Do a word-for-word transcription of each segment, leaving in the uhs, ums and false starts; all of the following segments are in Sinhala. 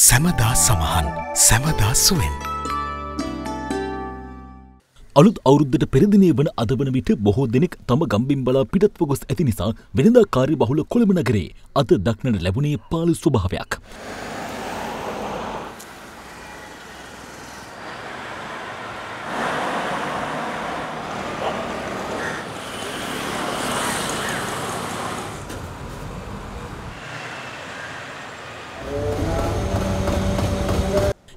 සමදා සමහන් සමදා සුවෙන් අලුත් අවුරුද්දට පෙර දිනේ වන අද වන විට බොහෝ දෙනෙක් තම ගම්බිම් බලා පිටත්ව ගොස් ඇති නිසා වෙනදා කාර්ය බහුල කොළඹ නගරයේ අද දක්නට ලැබුණේ පාළු ස්වභාවයක්.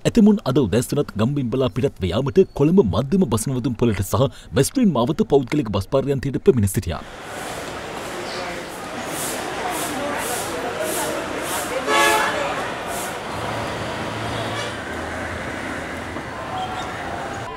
ඇතමුන් අද උදැසනත් ගම්බිම්බලා පිටත්ව යාමට කොළඹ මධ්‍යම බස්නවතුම් පොළට සහ වෙස්ට්‍රීන් මාවත පෞද්ගලික බස් පාර්යන්තයට පැමිණ සිටියා.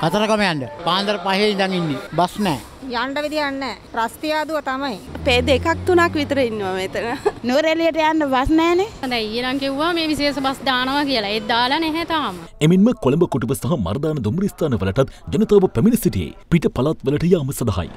කතරගම යන්න පාන්දර පහේ ඉඳන් ඉන්නේ බස් නැහැ. යන්න විදියක් නැහැ. රස්තියාදුව තමයි. පේ දෙකක් තුනක් විතර ඉන්නවා මෙතන. නෝරෙලියට යන්න බස් නැහනේ. දැන් ඊළඟ කිව්වා මේ විශේෂ බස් දානවා කියලා. ඒත් දාලා නැහැ තාම. එමින්ම කොළඹ කුටුබ සහ මර්දාන දුම්රිය ස්ථාන වලටත් ජනතාව පැමිණ සිටියේ පිට පළාත් වලට යාම සඳහායි.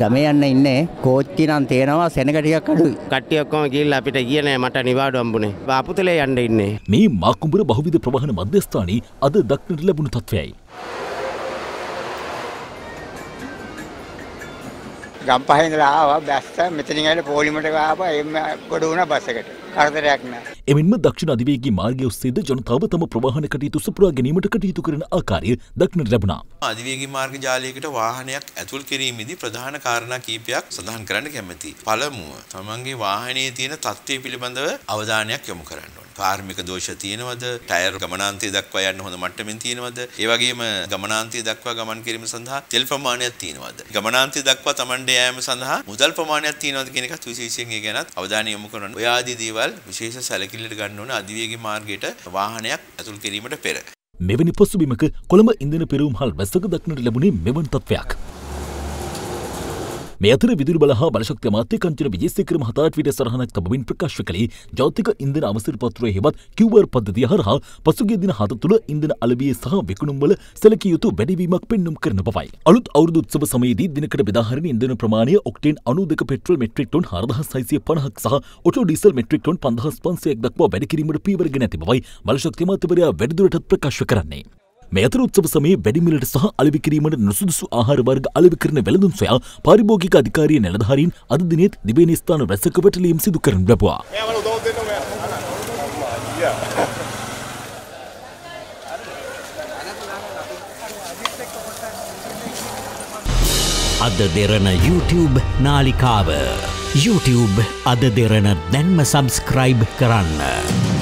ගමේ යන්න ඉන්නේ කෝච්චි නම් තේනවා සෙනග ටිකක් අඩුයි. කට්ටිය ඔක්කොම ගිහිල්ලා අපිට ගියේ නෑ මට නිවාඩු හම්බුනේ. වාපුතලේ යන්න ඉන්නේ. මේ මාකුඹුර බහුවිධ ප්‍රවාහන මධ්‍යස්ථානයේ අද දක්නට ලැබුණු තත්ත්වයයි. ගම්පහේ ඉඳලා ආවා බැස්ස මෙතනින් ඇවිල්ලා පොලිමට ගාවා එම්ම ගොඩ වුණා බස් එකට. කරදරයක් නෑ. එමින්ම දක්ෂිණ අධිවේගී මාර්ගය ඔස්සේද ජනතාව තම ප්‍රවාහන කටයුතු සපුරා ගැනීමට කටයුතු කරන ආකාරය දක්නට ලැබුණා. අධිවේගී මාර්ග ජාලයකට වාහනයක් ඇතුල් කිරීමේදී ප්‍රධාන කාරණා කීපයක් සඳහන් කරන්න කැමැතියි. පළමුව තමන්ගේ වාහනයේ තියෙන තත්ත්වය පිළිබඳව අවධානයක් යොමු කරන්න ඕනේ. කාර්මික දෝෂ තියෙනවද? ටයර් ගමනාන්තය දක්වා යන්න හොඳ මට්ටමින් තියෙනවද? ඒ වගේම ගමනාන්තය දක්වා ගමන් කිරීම සඳහා තෙල් ප්‍රමාණයක් තියෙනවද? ගමනාන්තය දක්වා තමන්ගේ යෑම සඳහා මුදල් ප්‍රමාණයක් තියෙනවද කියන එකත් විශේෂයෙන් ඒ ගැනත් අවධානය යොමු කරනවා. ඔය ආදී දේවල් විශේෂ සැලකිල්ලට ගන්න ඕන අධිවේගී මාර්ගයට වාහනයක් ඇතුල් කිරීමට පෙර. මෙවැනි පසුබිමක කොළඹ ඉන්ධන පෙරවුම් හල් වැස්සක දක්නට ලැබුණේ මෙවන් තත්ත්වයක්. මේ අතර විදුලි බල හා බලශක්ති අමාත්‍ය කංචන විජේසේකර මහතා ට්විටර් සරහනක් තබමින් ප්‍රකාශ කළේ ජාතික ඉන්ධන අමසර පත්‍රයේ හෙවත් කිව් ආර් පද්ධතිය හරහා පසුගිය දින හත තුළ ඉන්ධන අලවියේ සහ විකුණුම් වල සැලකිය යුතු වැඩිවීමක් පෙන්වුම් කරන බවයි. අලුත් අවුරුදු උත්සව සමයේදී දිනකට බෙදා හරින ඉන්ධන ප්‍රමාණය ඔක්ටේන් අනූ දෙක පෙට්‍රල් මෙට්‍රික් ටොන් හාරදාස් හයසිය පනහක් සහ ඔටෝ ඩීසල් මෙට්‍රික් ටොන් පන්දහස් පන්සියයක් දක්වා වැඩි කිරීමට පීවර ගෙන ඇති බවයි බලශක්ති අමාත්‍යවරයා වැඩිදුරටත් ප්‍රකාශ කරන්නේ. මේ අතර උත්සව සමයේ වැඩි මිලට සහ අලෙවි කිරීමට නුසුදුසු ආහාර වර්ග අලෙවි කරන වෙළඳුන් සොයා පාරිභෝගික අධිකාරිය නිලධාරීන් අද දිනෙත් දිවයිනේ ස්ථාන රැසක වැටලීම් සිදු කරන ලැබුවා. අද දෙරණ YouTube නාලිකාව YouTube අද දෙරණ දැන්ම සබ්ස්ක්‍රයිබ් කරන්න.